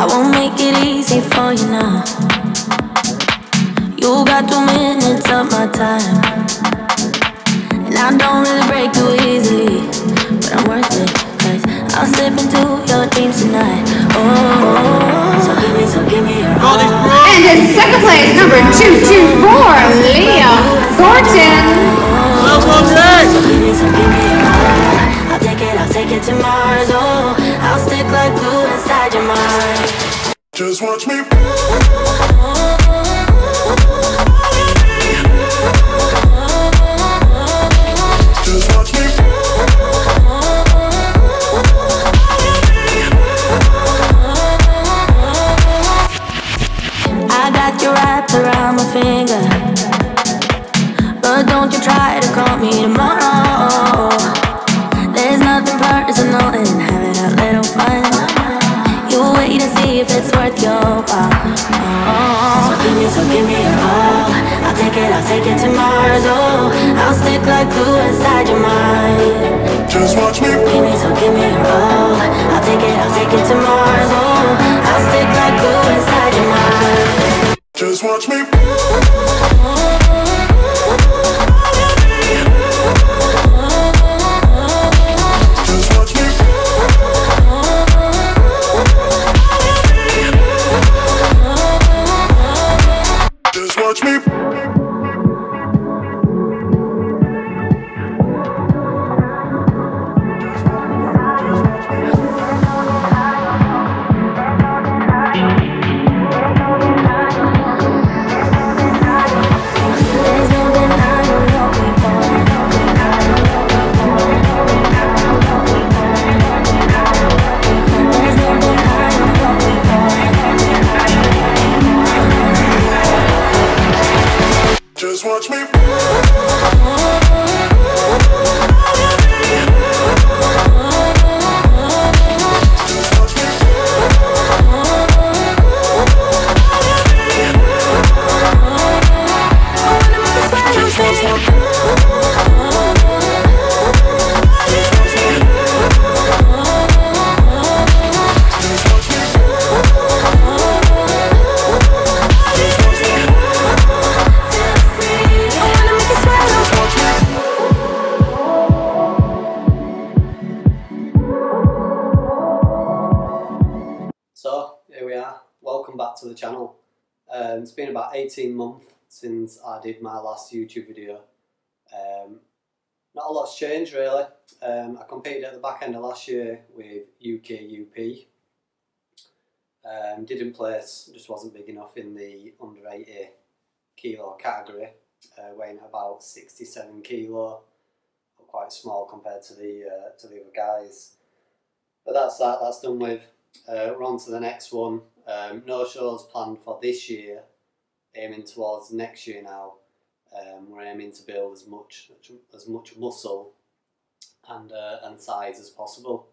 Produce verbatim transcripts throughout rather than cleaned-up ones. I won't make it easy for you now. You got two minutes of my time, and I don't really break too easily, but I'm worth it, 'cause I'll slip into your dreams tonight. Oh, so give me, so give me your all. And his second place, number two two four, Liam Thornton. So give me, so give me your all. I'll take it, I'll take it to Mars. Oh, I'll stick like glue inside your mind. Just watch me. Around my finger, but don't you try to call me tomorrow. There's nothing personal in having a little fun. You wait and see if it's worth your while. So give me, so give me your all. I'll take it, I'll take it to Mars. Oh, I'll stick like glue inside your mind. Just watch me. Give me, so give me your all. I'll take it, I'll take it to Mars. Oh, I'll stick like glue inside your mind. Just watch me. eighteen months since I did my last YouTube video. Um, not a lot's changed really. Um, I competed at the back end of last year with U K U P. Um, didn't place, just wasn't big enough in the under eighty kilo category, uh, weighing about sixty-seven kilo, quite small compared to the uh, to the other guys. But that's that, that's done with. Uh, we're on to the next one. Um, no shows planned for this year. Aiming towards next year now, um, we're aiming to build as much as much muscle and uh, and size as possible.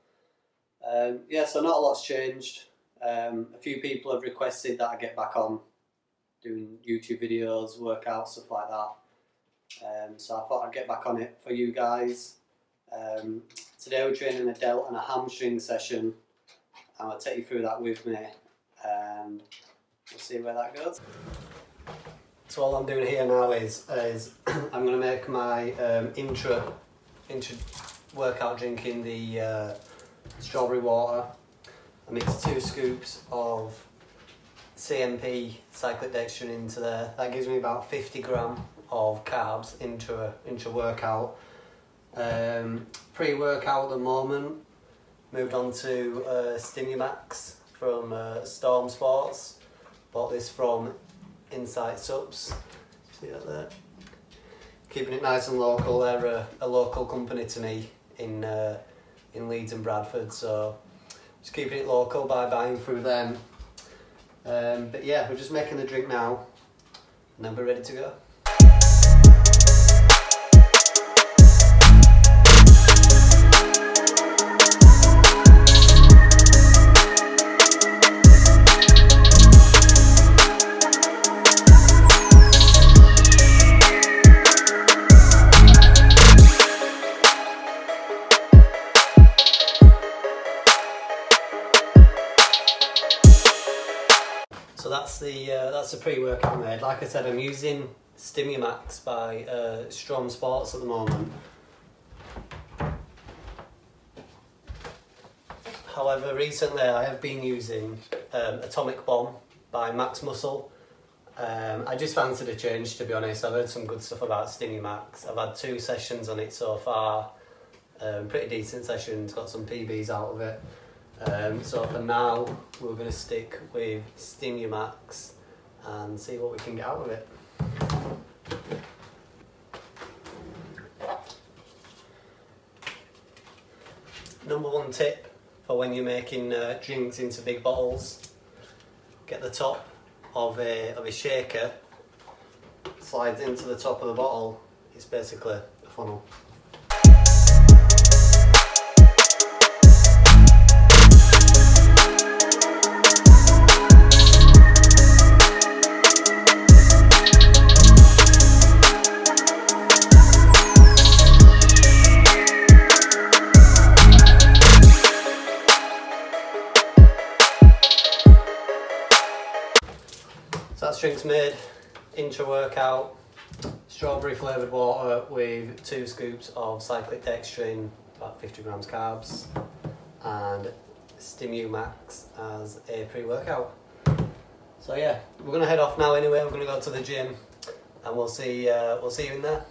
Um, yeah, so not a lot's changed. Um, a few people have requested that I get back on doing YouTube videos, workouts, stuff like that. Um, so I thought I'd get back on it for you guys. Um, today we're training a delt and a hamstring session, and I'll take you through that with me, and we'll see where that goes. So all I'm doing here now is, is I'm going to make my um, intra, intra workout drink in the uh, strawberry water. I mix two scoops of C M P, cyclodextrin, into there. That gives me about fifty gram of carbs intra, intra workout. Um, Pre-workout at the moment, moved on to uh, Stimumax from uh, Storm Sports. Bought this from Insight Supps. See that there? Keeping it nice and local. They're a, a local company to me in uh, in Leeds and Bradford, so just keeping it local by buying through them. Um, but yeah, we're just making the drink now, and then we're ready to go. that's the uh, that's the pre-workout I made. Like I said, I'm using Stimumax by uh, Storm Sports at the moment. However, recently I have been using um, Atomic Bomb by Max Muscle. Um, I just fancied a change, to be honest. I've heard some good stuff about Stimumax. I've had two sessions on it so far, um, pretty decent sessions, got some P Bs out of it. Um, so for now, we're going to stick with Stimumax and see what we can get out of it. Number one tip for when you're making uh, drinks into big bottles, get the top of a, of a shaker, slides into the top of the bottle. It's basically a funnel. Drinks made, intro workout, strawberry flavoured water with two scoops of cyclodextrin, about fifty grams carbs, and Stimumax as a pre-workout. So yeah, we're gonna head off now anyway. We're gonna go to the gym, and we'll see. Uh, we'll see you in there.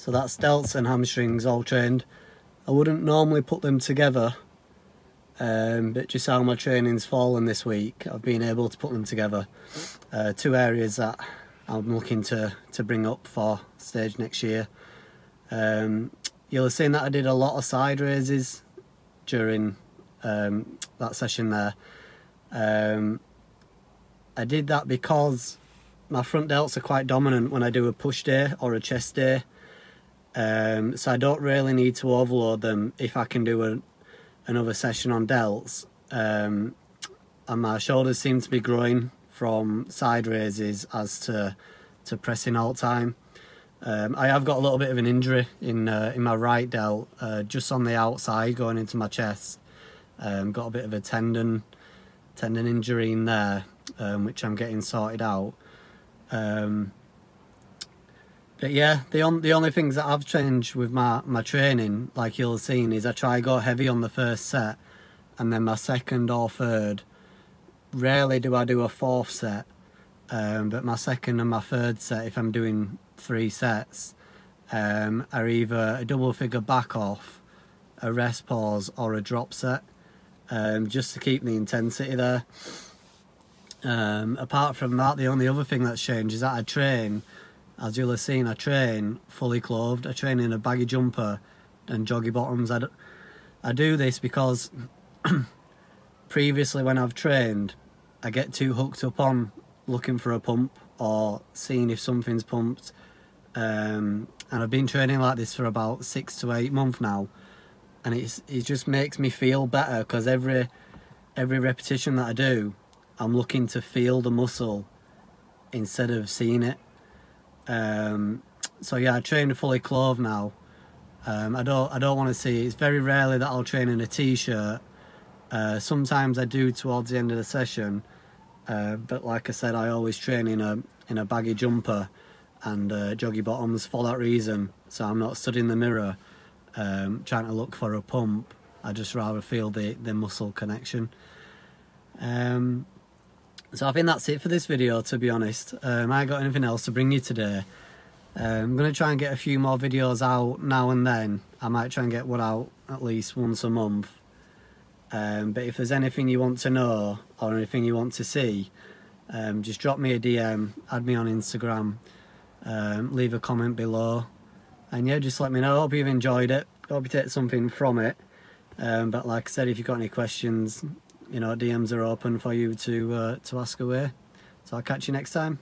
So that's delts and hamstrings all trained. I wouldn't normally put them together, um, but just how my training's fallen this week, I've been able to put them together. Uh, two areas that I'm looking to, to bring up for stage next year. Um, you'll have seen that I did a lot of side raises during um, that session there. Um, I did that because my front delts are quite dominant when I do a push day or a chest day. Um, so I don't really need to overload them if I can do a, another session on delts. Um, and my shoulders seem to be growing from side raises as to, to pressing all time. Um, I have got a little bit of an injury in, uh, in my right delt, uh, just on the outside going into my chest. Um, got a bit of a tendon, tendon injury in there, um, which I'm getting sorted out. Um, But yeah, the, on, the only things that I've changed with my, my training, like you'll have seen, is I try go heavy on the first set, and then my second or third. Rarely do I do a fourth set, um, but my second and my third set, if I'm doing three sets, um, are either a double figure back off, a rest pause, or a drop set, um, just to keep the intensity there. Um, apart from that, the only other thing that's changed is that I train... As you'll have seen, I train fully clothed. I train in a baggy jumper and joggy bottoms. I, d I do this because previously when I've trained, I get too hooked up on looking for a pump or seeing if something's pumped. Um, and I've been training like this for about six to eight months now. And it's, it just makes me feel better because every, every repetition that I do, I'm looking to feel the muscle instead of seeing it. Um, so yeah, I train fully clothed now. Um, I don't, I don't want to see. It's very rarely that I'll train in a t-shirt. Uh, sometimes I do towards the end of the session, uh, but like I said, I always train in a in a baggy jumper and uh, joggy bottoms for that reason. So I'm not stood in the mirror um, trying to look for a pump. I just rather feel the the muscle connection. Um, So I think that's it for this video, to be honest. Um, I got anything else to bring you today. Um, I'm going to try and get a few more videos out now and then. I might try and get one out at least once a month. Um, but if there's anything you want to know or anything you want to see, um, just drop me a D M, add me on Instagram, um, leave a comment below. And yeah, just let me know. I hope you've enjoyed it. I hope you take something from it. Um, but like I said, if you've got any questions... You know, D Ms are open for you to uh, to ask away. So I'll catch you next time.